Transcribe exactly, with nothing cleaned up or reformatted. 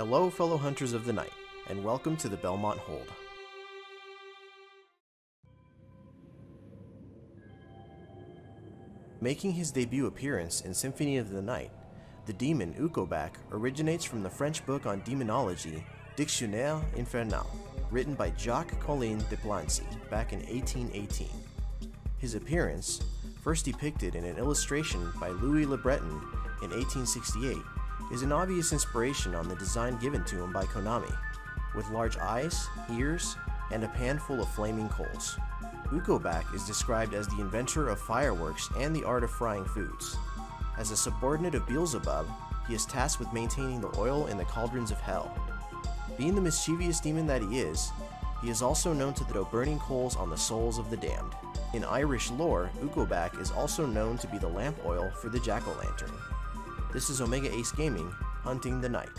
Hello, fellow hunters of the night, and welcome to the Belmont Hold. Making his debut appearance in Symphony of the Night, the demon Ukobach originates from the French book on demonology, Dictionnaire Infernal, written by Jacques Collin de Plancy back in eighteen eighteen. His appearance, first depicted in an illustration by Louis Le Breton in eighteen sixty-eight, is an obvious inspiration on the design given to him by Konami, with large eyes, ears, and a pan full of flaming coals. Ukobach is described as the inventor of fireworks and the art of frying foods. As a subordinate of Beelzebub, he is tasked with maintaining the oil in the cauldrons of hell. Being the mischievous demon that he is, he is also known to throw burning coals on the souls of the damned. In Irish lore, Ukobach is also known to be the lamp oil for the jack-o'-lantern. This is Omega Ace Gaming, Hunting the Night.